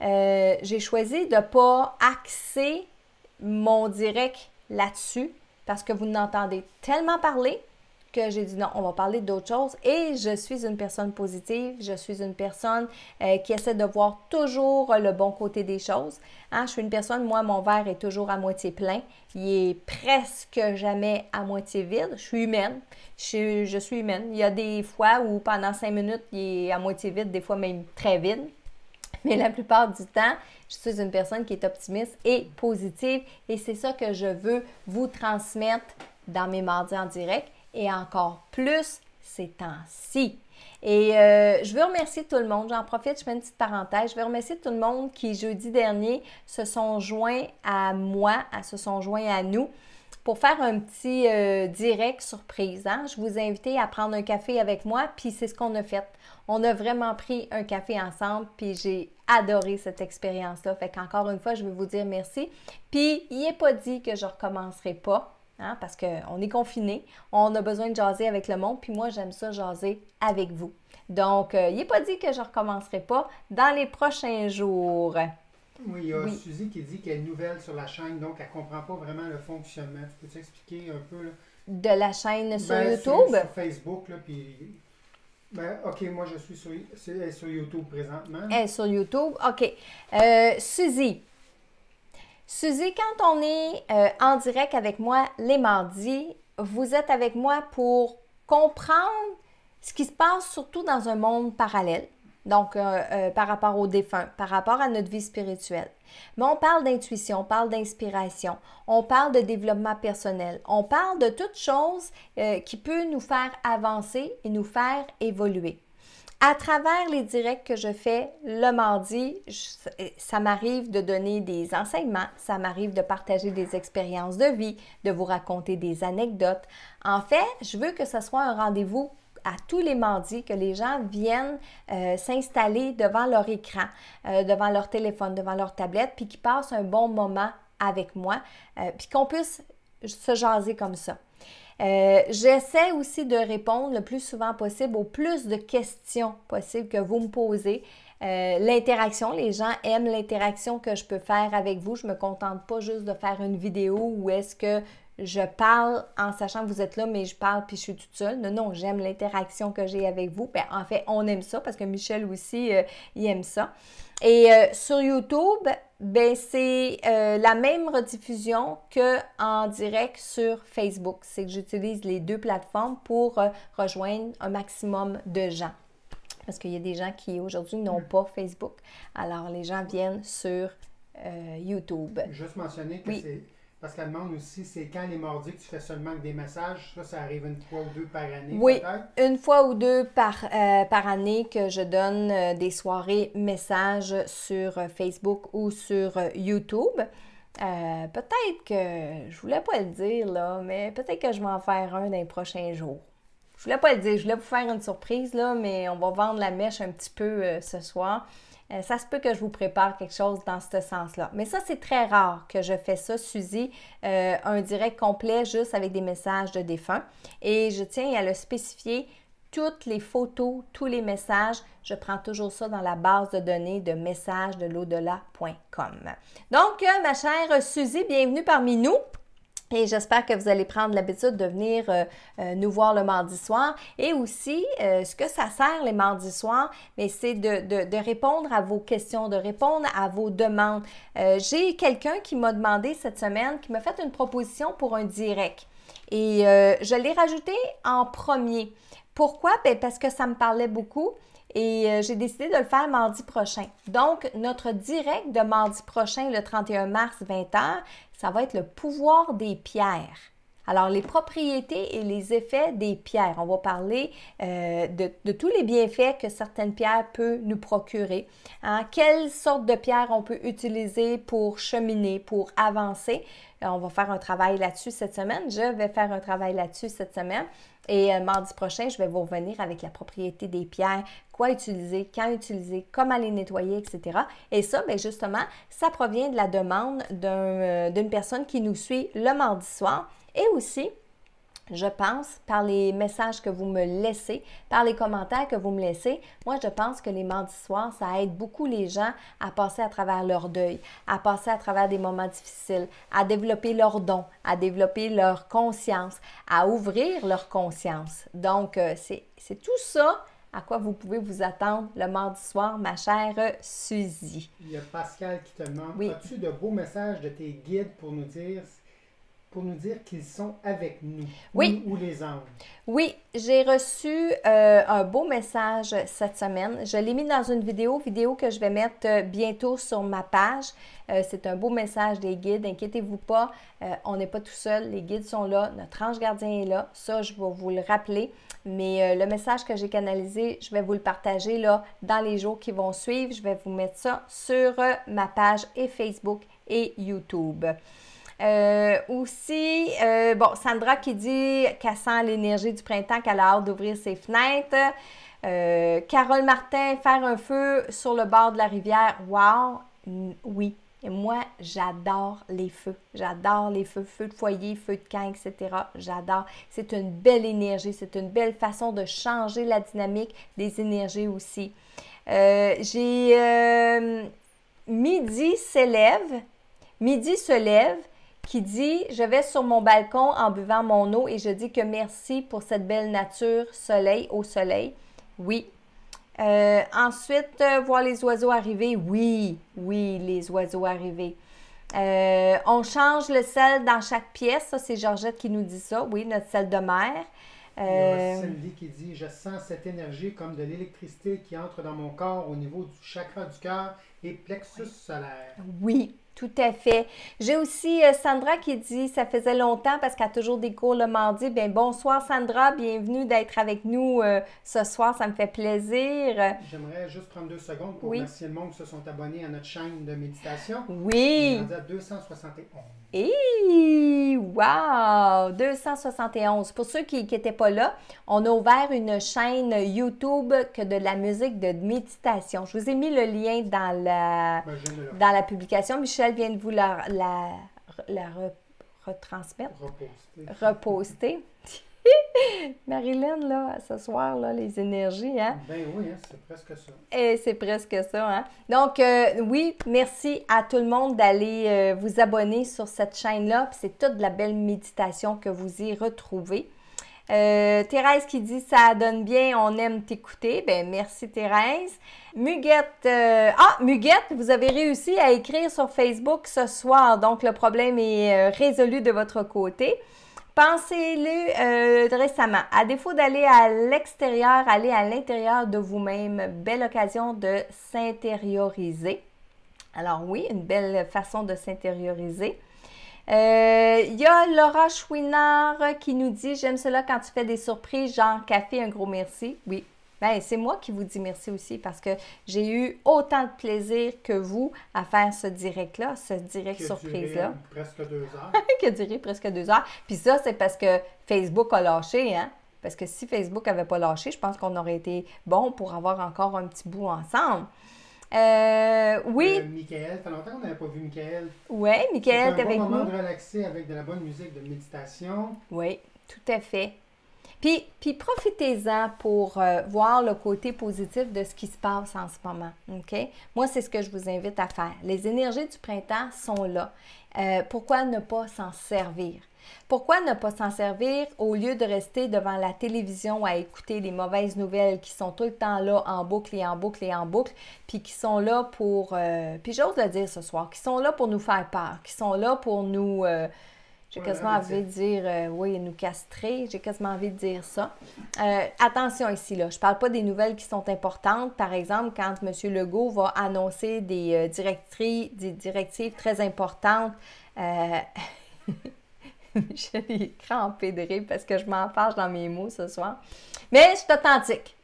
Euh, j'ai choisi de ne pas axer mon direct là-dessus parce que vous n'entendez tellement parler que j'ai dit non, on va parler d'autre chose. Et je suis une personne positive, je suis une personne euh, qui essaie de voir toujours le bon côté des choses. Hein, je suis une personne, moi, mon verre est toujours à moitié plein. Il est presque jamais à moitié vide. Je suis humaine. Je suis, je suis humaine. Il y a des fois où pendant cinq minutes, il est à moitié vide, des fois même très vide. Mais la plupart du temps, je suis une personne qui est optimiste et positive. Et c'est ça que je veux vous transmettre dans mes mardis en direct. Et encore plus ces temps-ci. Et euh, je veux remercier tout le monde. J'en profite, je fais une petite parenthèse. Je veux remercier tout le monde qui, jeudi dernier, se sont joints à moi, à, se sont joints à nous pour faire un petit euh, direct surprise. Hein? Je vous ai invité à prendre un café avec moi, puis c'est ce qu'on a fait. On a vraiment pris un café ensemble, puis j'ai adoré cette expérience-là. Fait qu'encore une fois, je veux vous dire merci. Puis, il n'est pas dit que je ne recommencerai pas. Hein, parce qu'on est confiné, on a besoin de jaser avec le monde, puis moi, j'aime ça jaser avec vous. Donc, euh, il n'est pas dit que je ne recommencerai pas dans les prochains jours. Oui, il y a oui. Suzy qui dit qu'elle est nouvelle sur la chaîne, donc elle ne comprend pas vraiment le fonctionnement. Tu peux t'expliquer un peu? Là? De la chaîne sur ben, YouTube? Sur, sur Facebook, là, puis... Ben, OK, moi, je suis sur, est sur YouTube présentement. Elle est sur YouTube, OK. Euh, Suzy. Suzy, quand on est euh, en direct avec moi les mardis, vous êtes avec moi pour comprendre ce qui se passe surtout dans un monde parallèle, donc euh, euh, par rapport aux défunts, par rapport à notre vie spirituelle. Mais on parle d'intuition, on parle d'inspiration, on parle de développement personnel, on parle de toute chose euh, qui peut nous faire avancer et nous faire évoluer. À travers les directs que je fais le mardi, je, ça m'arrive de donner des enseignements, ça m'arrive de partager des expériences de vie, de vous raconter des anecdotes. En fait, je veux que ce soit un rendez-vous à tous les mardis, que les gens viennent euh, s'installer devant leur écran, euh, devant leur téléphone, devant leur tablette, puis qu'ils passent un bon moment avec moi, euh, puis qu'on puisse se jaser comme ça. Euh, j'essaie aussi de répondre le plus souvent possible aux plus de questions possibles que vous me posez. Euh, l'interaction, les gens aiment l'interaction que je peux faire avec vous. Je ne me contente pas juste de faire une vidéo où est-ce que je parle en sachant que vous êtes là, mais je parle puis je suis toute seule. Non, non, j'aime l'interaction que j'ai avec vous. Ben, en fait, on aime ça parce que Michel aussi, euh, il aime ça. Et euh, sur YouTube, ben, c'est euh, la même rediffusion qu'en direct sur Facebook. C'est que j'utilise les deux plateformes pour euh, rejoindre un maximum de gens. Parce qu'il y a des gens qui, aujourd'hui, n'ont pas Facebook. Alors, les gens viennent sur euh, YouTube. Juste mentionner que oui. C'est... Parce qu'elle demande aussi, c'est quand les mardis que tu fais seulement des messages, ça, ça arrive une fois ou deux par année. Oui, une fois ou deux par, euh, par année que je donne euh, des soirées messages sur euh, Facebook ou sur euh, YouTube. Euh, peut-être que, je voulais pas le dire là, mais peut-être que je vais en faire un dans les prochains jours. Je voulais pas le dire, je voulais vous faire une surprise là, mais on va vendre la mèche un petit peu euh, ce soir. Euh, ça se peut que je vous prépare quelque chose dans ce sens-là. Mais ça, c'est très rare que je fais ça, Suzy, euh, un direct complet juste avec des messages de défunts. Et je tiens à le spécifier, toutes les photos, tous les messages, je prends toujours ça dans la base de données de messages de l'au-delà point com. Donc, euh, ma chère Suzy, bienvenue parmi nous. Et j'espère que vous allez prendre l'habitude de venir euh, euh, nous voir le mardi soir. Et aussi, euh, ce que ça sert les mardis soirs, c'est de, de, de répondre à vos questions, de répondre à vos demandes. Euh, j'ai quelqu'un qui m'a demandé cette semaine, qui m'a fait une proposition pour un direct. Et euh, je l'ai rajouté en premier. Pourquoi? Bien, parce que ça me parlait beaucoup. et euh, j'ai décidé de le faire mardi prochain. Donc, notre direct de mardi prochain, le trente et un mars, vingt heures, ça va être le pouvoir des pierres. Alors, les propriétés et les effets des pierres. On va parler euh, de, de tous les bienfaits que certaines pierres peuvent nous procurer. Hein? Quelle sorte de pierres on peut utiliser pour cheminer, pour avancer. On va faire un travail là-dessus cette semaine. Je vais faire un travail là-dessus cette semaine. Et euh, mardi prochain, je vais vous revenir avec la propriété des pierres. Quoi utiliser, quand utiliser, comment les nettoyer, et cetera. Et ça, bien justement, ça provient de la demande d'un, euh, d'une personne qui nous suit le mardi soir. Et aussi, je pense, par les messages que vous me laissez, par les commentaires que vous me laissez, moi, je pense que les mardis soirs, ça aide beaucoup les gens à passer à travers leur deuil, à passer à travers des moments difficiles, à développer leurs dons, à développer leur conscience, à ouvrir leur conscience. Donc, c'est c'est tout ça à quoi vous pouvez vous attendre le mardi soir, ma chère Suzy. Il y a Pascal qui te demande, oui. As-tu de beaux messages de tes guides pour nous dire... pour nous dire qu'ils sont avec nous, oui. Ou les anges. Oui, j'ai reçu euh, un beau message cette semaine. Je l'ai mis dans une vidéo, vidéo que je vais mettre bientôt sur ma page. Euh, c'est un beau message des guides. Inquiétez-vous pas, euh, on n'est pas tout seul. Les guides sont là, notre ange gardien est là. Ça, je vais vous le rappeler. Mais euh, le message que j'ai canalisé, je vais vous le partager là dans les jours qui vont suivre. Je vais vous mettre ça sur euh, ma page et Facebook et YouTube. Euh, aussi, euh, bon, Sandra qui dit qu'elle sent l'énergie du printemps, qu'elle a hâte d'ouvrir ses fenêtres. Euh, Carole Martin, faire un feu sur le bord de la rivière. Wow! Oui! Et moi, j'adore les feux. J'adore les feux. Feux de foyer, feux de camp, et cetera. J'adore. C'est une belle énergie. C'est une belle façon de changer la dynamique des énergies aussi. Euh, j'ai... Euh, midi s'élève. Midi se lève. Qui dit « Je vais sur mon balcon en buvant mon eau et je dis que merci pour cette belle nature, soleil au soleil. » Oui. Euh, ensuite, euh, voir les oiseaux arriver. Oui, oui, les oiseaux arriver. Euh, on change le sel dans chaque pièce. Ça, c'est Georgette qui nous dit ça. Oui, notre sel de mer. Euh... Il y a Sylvie qui dit « Je sens cette énergie comme de l'électricité qui entre dans mon corps au niveau du chakra du cœur et plexus solaire. » Oui. Tout à fait. J'ai aussi euh, Sandra qui dit « Ça faisait longtemps parce qu'elle a toujours des cours le mardi. » Bien, bonsoir Sandra, bienvenue d'être avec nous euh, ce soir, ça me fait plaisir. J'aimerais juste prendre deux secondes pour oui. Remercier le monde qui se sont abonnés à notre chaîne de méditation. Oui! On est rendu à deux cent soixante et onze. Et wow! deux cent soixante et onze. Pour ceux qui n'étaient pas là, on a ouvert une chaîne YouTube que de la musique de méditation. Je vous ai mis le lien dans la, ben, dans la publication. Michel vient de vous la, la, la re, retransmettre. Reposter. Reposter. Marylène, là, ce soir, là, les énergies, hein? Ben oui, hein, c'est presque ça. Et c'est presque ça, hein? Donc, euh, oui, merci à tout le monde d'aller euh, vous abonner sur cette chaîne-là. Puis c'est toute de la belle méditation que vous y retrouvez. Euh, Thérèse qui dit « Ça donne bien, on aime t'écouter ». Ben merci Thérèse. Muguette, euh... ah Muguette, vous avez réussi à écrire sur Facebook ce soir, donc le problème est euh, résolu de votre côté. Pensez-le euh, récemment. À défaut d'aller à l'extérieur, allez à l'intérieur de vous-même. Belle occasion de s'intérioriser. Alors oui, une belle façon de s'intérioriser. Il euh, y a Laura Chouinard qui nous dit « J'aime cela quand tu fais des surprises, genre café, un gros merci. » Oui, ben, c'est moi qui vous dis merci aussi parce que j'ai eu autant de plaisir que vous à faire ce direct-là, ce direct surprise-là. Qui a duré presque deux heures. Qui a duré presque deux heures. Puis ça, c'est parce que Facebook a lâché, hein? Parce que si Facebook n'avait pas lâché, je pense qu'on aurait été bon pour avoir encore un petit bout ensemble. Euh, oui. Euh, Michael, ça fait longtemps qu'on n'avait pas vu Michael. Oui, Michael, t'es avec nous. C'est un bon moment de relaxer avec de la bonne musique de méditation. Oui, tout à fait. Puis, puis profitez-en pour euh, voir le côté positif de ce qui se passe en ce moment, OK? Moi, c'est ce que je vous invite à faire. Les énergies du printemps sont là. Euh, pourquoi ne pas s'en servir? Pourquoi ne pas s'en servir au lieu de rester devant la télévision à écouter les mauvaises nouvelles qui sont tout le temps là en boucle et en boucle et en boucle, puis qui sont là pour, euh, puis j'ose le dire ce soir, qui sont là pour nous faire peur, qui sont là pour nous, euh, J'ai quasiment envie de dire, euh, oui, nous castrer. J'ai quasiment envie de dire ça. Euh, attention ici, là. Je ne parle pas des nouvelles qui sont importantes. Par exemple, quand M. Legault va annoncer des, euh, directrices, des directives très importantes. Euh... Je l'ai crampé de rire parce que je m'enfarge dans mes mots ce soir. Mais je suis authentique.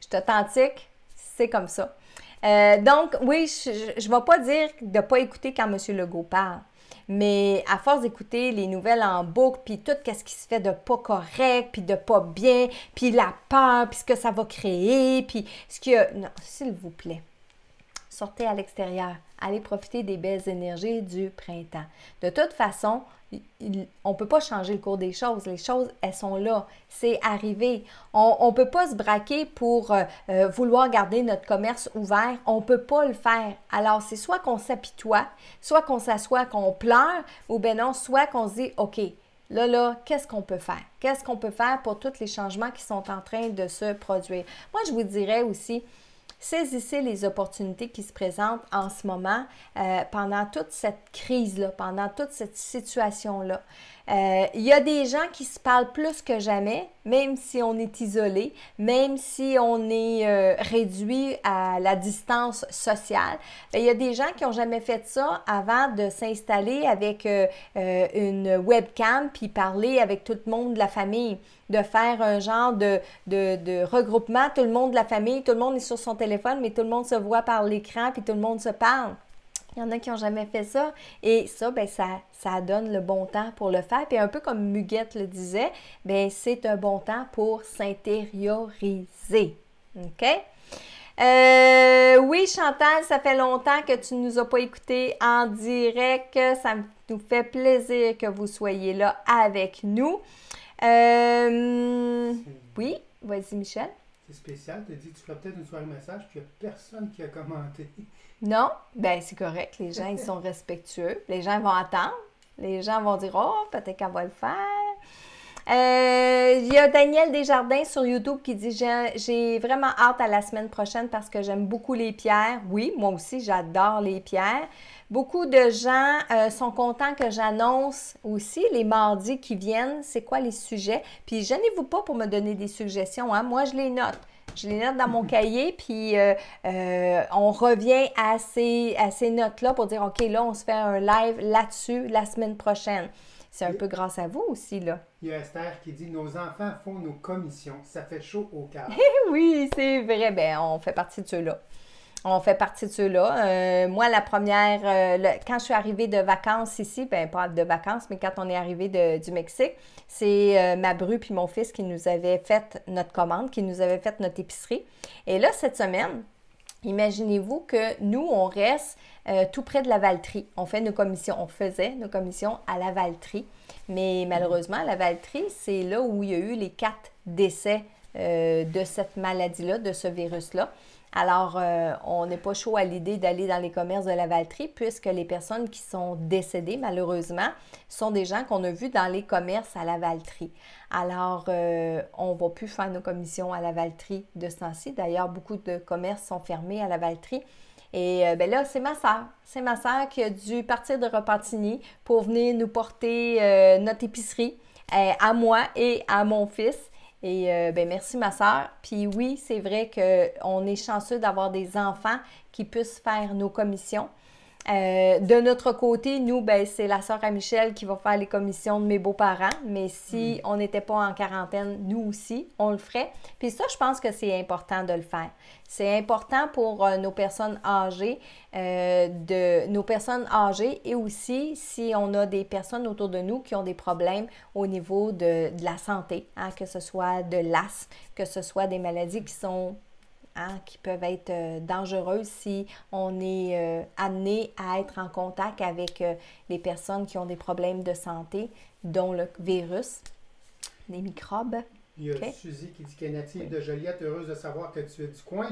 Je suis authentique. C'est comme ça. Euh, donc, oui, je ne vais pas dire de ne pas écouter quand M. Legault parle. Mais à force d'écouter les nouvelles en boucle, puis tout ce qui se fait de pas correct, puis de pas bien, puis la peur, puis ce que ça va créer, puis ce qu'il y a... Non, s'il vous plaît, sortez à l'extérieur. Allez profiter des belles énergies du printemps. De toute façon, on ne peut pas changer le cours des choses. Les choses, elles sont là. C'est arrivé. On ne peut pas se braquer pour euh, vouloir garder notre commerce ouvert. On ne peut pas le faire. Alors, c'est soit qu'on s'apitoie, soit qu'on s'assoit, qu'on pleure, ou bien non, soit qu'on se dit, OK, là, là, qu'est-ce qu'on peut faire? Qu'est-ce qu'on peut faire pour tous les changements qui sont en train de se produire? Moi, je vous dirais aussi, saisissez les opportunités qui se présentent en ce moment euh, pendant toute cette crise-là, pendant toute cette situation-là. Euh, il y a des gens qui se parlent plus que jamais, même si on est isolé, même si on est euh, réduit à la distance sociale. Bien, il y a des gens qui n'ont jamais fait ça avant de s'installer avec euh, euh, une webcam puis parler avec tout le monde de la famille, de faire un genre de, de, de regroupement, tout le monde de la famille, tout le monde est sur son téléphone, mais tout le monde se voit par l'écran puis tout le monde se parle. Il y en a qui n'ont jamais fait ça. Et ça, bien, ça, ça donne le bon temps pour le faire. Puis un peu comme Muguette le disait, bien, c'est un bon temps pour s'intérioriser. OK? Euh, oui, Chantal, ça fait longtemps que tu ne nous as pas écoutés en direct. Ça nous fait plaisir que vous soyez là avec nous. Euh, oui, vas-y, Michel. C'est spécial, tu as dit que tu ferais peut-être une soirée massage, puis il n'y a personne qui a commenté. Non, bien c'est correct, les gens ils sont respectueux, les gens vont attendre, les gens vont dire « Oh, peut-être qu'on va le faire ». Il y a Daniel Desjardins sur YouTube qui dit « J'ai vraiment hâte à la semaine prochaine parce que j'aime beaucoup les pierres ». Oui, moi aussi j'adore les pierres. Beaucoup de gens euh, sont contents que j'annonce aussi les mardis qui viennent, c'est quoi les sujets. Puis gênez-vous pas pour me donner des suggestions, hein? Moi je les note. Je les note dans mon cahier, puis euh, euh, on revient à ces, à ces notes-là pour dire, OK, là, on se fait un live là-dessus la semaine prochaine. C'est un peu grâce à vous aussi, là. Il y a Esther qui dit, nos enfants font nos commissions, ça fait chaud au cœur. Oui, c'est vrai, bien, on fait partie de ceux-là. On fait partie de ceux-là. Euh, moi, la première, euh, le, quand je suis arrivée de vacances ici, bien, pas de vacances, mais quand on est arrivé de, du Mexique, c'est euh, ma bru puis mon fils qui nous avait fait notre commande, qui nous avait fait notre épicerie. Et là, cette semaine, imaginez-vous que nous, on reste euh, tout près de Lavaltrie. On fait nos commissions, on faisait nos commissions à Lavaltrie. Mais malheureusement, Lavaltrie, c'est là où il y a eu les quatre décès euh, de cette maladie-là, de ce virus-là. Alors, euh, on n'est pas chaud à l'idée d'aller dans les commerces de Lavaltrie puisque les personnes qui sont décédées, malheureusement, sont des gens qu'on a vus dans les commerces à Lavaltrie. Alors, euh, on ne va plus faire nos commissions à Lavaltrie de ce temps-ci. D'ailleurs, beaucoup de commerces sont fermés à Lavaltrie. Et euh, bien là, c'est ma sœur. C'est ma sœur qui a dû partir de Repentigny pour venir nous porter euh, notre épicerie euh, à moi et à mon fils. Et euh, ben merci ma sœur. Puis oui, c'est vrai qu'on est chanceux d'avoir des enfants qui puissent faire nos commissions. Euh, de notre côté, nous, ben c'est la sœur à Michel qui va faire les commissions de mes beaux-parents. Mais si mmh. on n'était pas en quarantaine, nous aussi, on le ferait. Puis ça, je pense que c'est important de le faire. C'est important pour euh, nos personnes âgées, euh, de, nos personnes âgées et aussi si on a des personnes autour de nous qui ont des problèmes au niveau de, de la santé, hein, que ce soit de l'asthme, que ce soit des maladies qui sont, hein, qui peuvent être euh, dangereuses si on est euh, amené à être en contact avec euh, les personnes qui ont des problèmes de santé, dont le virus, les microbes. Il y a okay. Suzy qui dit qu'elle est native de Joliette, heureuse de savoir que tu es du coin.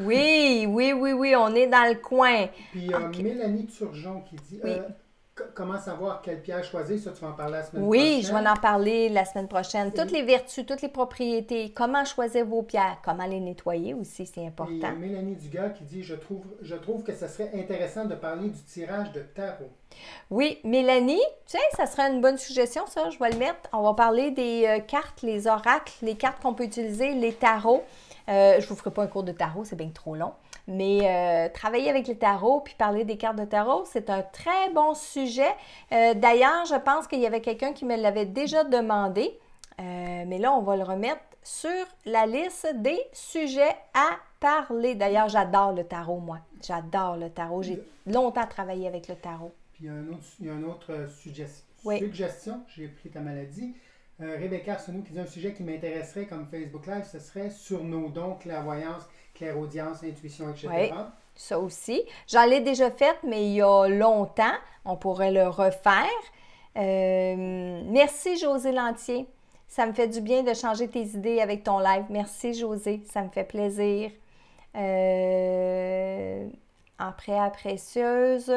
Oui, oui, oui, oui, on est dans le coin. Puis il y a okay. Mélanie Turgeon qui dit oui. euh, Comment savoir quelle pierre choisir? Ça, tu vas en parler la semaine oui, prochaine. Oui, je vais en parler la semaine prochaine. Toutes et... les vertus, toutes les propriétés. Comment choisir vos pierres? Comment les nettoyer aussi? C'est important. Et il y a Mélanie Dugas qui dit je trouve, « Je trouve que ce serait intéressant de parler du tirage de tarot. » Oui, Mélanie, tu sais, ça serait une bonne suggestion, ça. Je vais le mettre. On va parler des euh, cartes, les oracles, les cartes qu'on peut utiliser, les tarots. Euh, je ne vous ferai pas un cours de tarot, c'est bien trop long. Mais euh, travailler avec les tarots puis parler des cartes de tarot, c'est un très bon sujet. Euh, D'ailleurs, je pense qu'il y avait quelqu'un qui me l'avait déjà demandé. Euh, mais là, on va le remettre sur la liste des sujets à parler. D'ailleurs, j'adore le tarot, moi. J'adore le tarot. J'ai longtemps travaillé avec le tarot. Puis il y a un autre, il y a une autre suggestion. Oui. Suggestion, j'ai pris ta maladie. Euh, Rebecca Arsenault qui dit un sujet qui m'intéresserait comme Facebook Live, ce serait sur nos dons, clairvoyance, clairaudience, intuition, et cetera. Oui, ça aussi. J'en l'ai déjà fait, mais il y a longtemps. On pourrait le refaire. Euh, merci, José Lantier. Ça me fait du bien de changer tes idées avec ton live. Merci, José. Ça me fait plaisir. Euh... En prêt précieuse,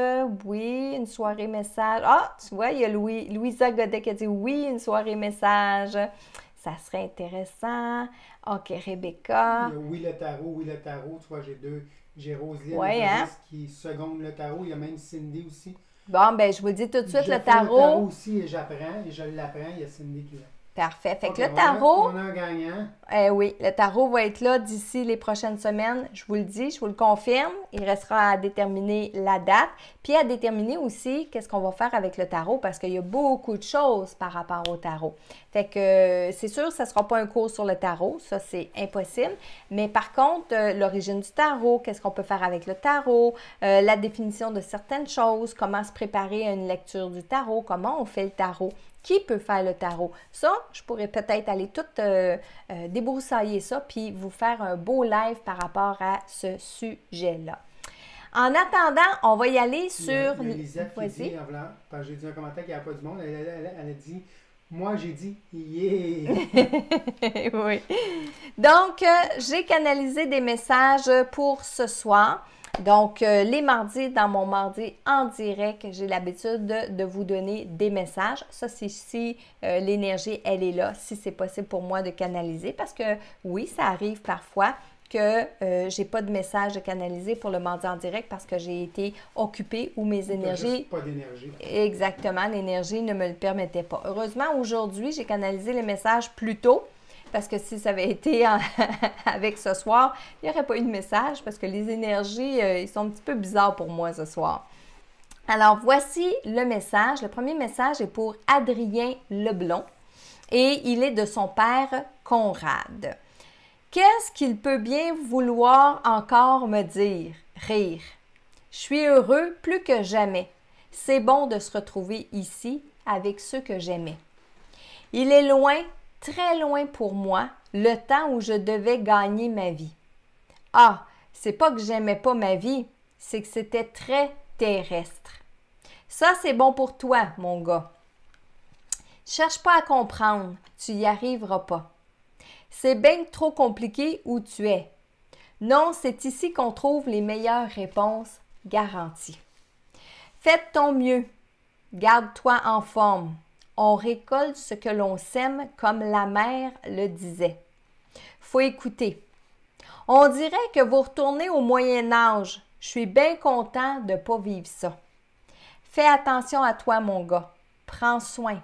oui, une soirée message. Ah, tu vois, il y a Louis, Louisa Godet qui a dit oui, une soirée message. Ça serait intéressant. OK, Rebecca. Le oui, le tarot, oui, le tarot. Tu vois, j'ai deux. J'ai Roselyne ouais, hein? qui seconde le tarot. Il y a même Cindy aussi. Bon, ben je vous le dis tout de suite, le tarot. Le tarot aussi, et j'apprends, et je l'apprends. Il y a Cindy qui l'a. Parfait. Fait okay, que le tarot... On a, on a un gagnant. Eh oui, le tarot va être là d'ici les prochaines semaines. Je vous le dis, je vous le confirme. Il restera à déterminer la date. Puis à déterminer aussi qu'est-ce qu'on va faire avec le tarot parce qu'il y a beaucoup de choses par rapport au tarot. Fait que c'est sûr, ça ne sera pas un cours sur le tarot. Ça, c'est impossible. Mais par contre, l'origine du tarot, qu'est-ce qu'on peut faire avec le tarot, euh, la définition de certaines choses, comment se préparer à une lecture du tarot, comment on fait le tarot. Qui peut faire le tarot? Ça, je pourrais peut-être aller tout euh, euh, débroussailler ça puis vous faire un beau live par rapport à ce sujet-là. En attendant, on va y aller sur... Il y a Lisette qui dit, quand j'ai dit un commentaire qu'il n'y a pas du monde, elle, elle, elle, elle a dit... Moi, j'ai dit « yeah! » Oui. Donc, euh, j'ai canalisé des messages pour ce soir. Donc, euh, les mardis, dans mon mardi en direct, j'ai l'habitude de, de vous donner des messages. Ça, c'est si euh, l'énergie, elle est là, si c'est possible pour moi de canaliser. Parce que oui, ça arrive parfois que euh, j'ai pas de message de canaliser pour le mardi en direct parce que j'ai été occupée ou mes énergies... Pas d'énergie. Exactement, l'énergie ne me le permettait pas. Heureusement, aujourd'hui, j'ai canalisé les messages plus tôt. Parce que si ça avait été en... avec ce soir, il n'y aurait pas eu de message parce que les énergies, euh, ils sont un petit peu bizarres pour moi ce soir. Alors, voici le message. Le premier message est pour Adrien Leblond et il est de son père Conrad. « Qu'est-ce qu'il peut bien vouloir encore me dire? Rire. Je suis heureux plus que jamais. C'est bon de se retrouver ici avec ceux que j'aimais. Il est loin, très loin pour moi, le temps où je devais gagner ma vie. Ah, c'est pas que j'aimais pas ma vie, c'est que c'était très terrestre. Ça, c'est bon pour toi, mon gars. Cherche pas à comprendre, tu y arriveras pas. C'est bien trop compliqué où tu es. Non, c'est ici qu'on trouve les meilleures réponses garanties. Fais ton mieux. Garde-toi en forme. On récolte ce que l'on sème comme la mère le disait. Faut écouter. On dirait que vous retournez au Moyen Âge. Je suis bien content de ne pas vivre ça. Fais attention à toi, mon gars. Prends soin.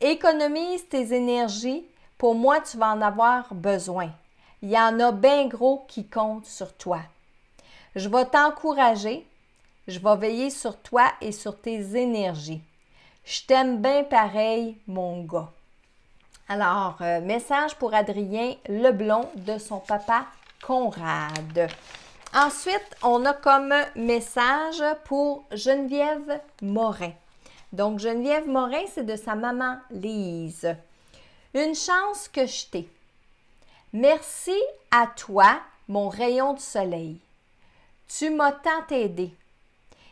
Économise tes énergies. Pour moi, tu vas en avoir besoin. Il y en a bien gros qui comptent sur toi. Je vais t'encourager. Je vais veiller sur toi et sur tes énergies. Je t'aime bien pareil, mon gars. » Alors, euh, message pour Adrien Leblond de son papa Conrad. Ensuite, on a comme message pour Geneviève Morin. Donc, Geneviève Morin, c'est de sa maman Lise. Une chance que je t'ai. Merci à toi, mon rayon de soleil. Tu m'as tant aidé.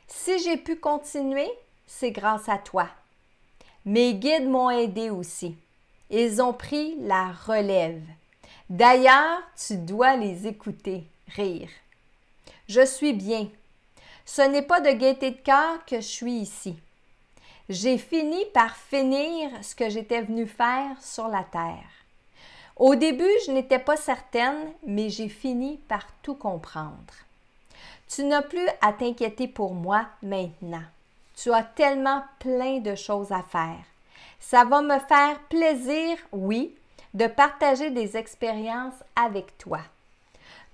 Si j'ai pu continuer, c'est grâce à toi. Mes guides m'ont aidé aussi. Ils ont pris la relève. D'ailleurs, tu dois les écouter. Rire. Je suis bien. Ce n'est pas de gaieté de cœur que je suis ici. j'ai fini par finir ce que j'étais venue faire sur la terre. Au début, je n'étais pas certaine, mais j'ai fini par tout comprendre. Tu n'as plus à t'inquiéter pour moi maintenant. Tu as tellement plein de choses à faire. Ça va me faire plaisir, oui, de partager des expériences avec toi.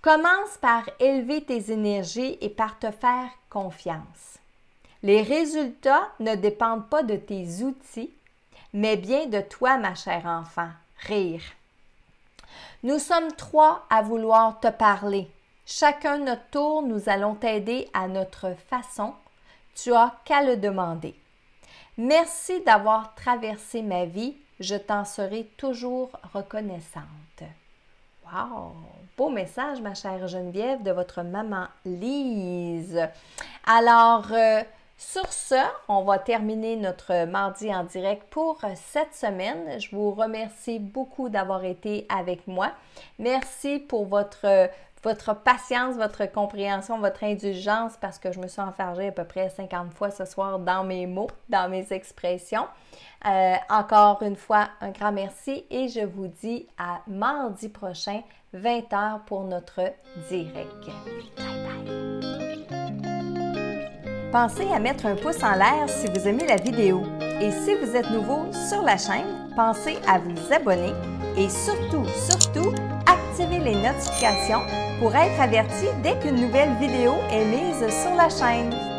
Commence par élever tes énergies et par te faire confiance. Les résultats ne dépendent pas de tes outils, mais bien de toi, ma chère enfant. Rire. Nous sommes trois à vouloir te parler. Chacun notre tour, nous allons t'aider à notre façon. Tu as qu'à le demander. Merci d'avoir traversé ma vie. Je t'en serai toujours reconnaissante. Wow! Beau message, ma chère Geneviève, de votre maman Lise. Alors, euh, sur ce, on va terminer notre mardi en direct pour cette semaine. Je vous remercie beaucoup d'avoir été avec moi. Merci pour votre... votre patience, votre compréhension, votre indulgence, parce que je me suis enfargée à peu près cinquante fois ce soir dans mes mots, dans mes expressions. Euh, encore une fois, un grand merci et je vous dis à mardi prochain, vingt heures, pour notre direct. Bye bye! Pensez à mettre un pouce en l'air si vous aimez la vidéo. Et si vous êtes nouveau sur la chaîne, pensez à vous abonner et surtout, surtout, activez les notifications pour être averti dès qu'une nouvelle vidéo est mise sur la chaîne.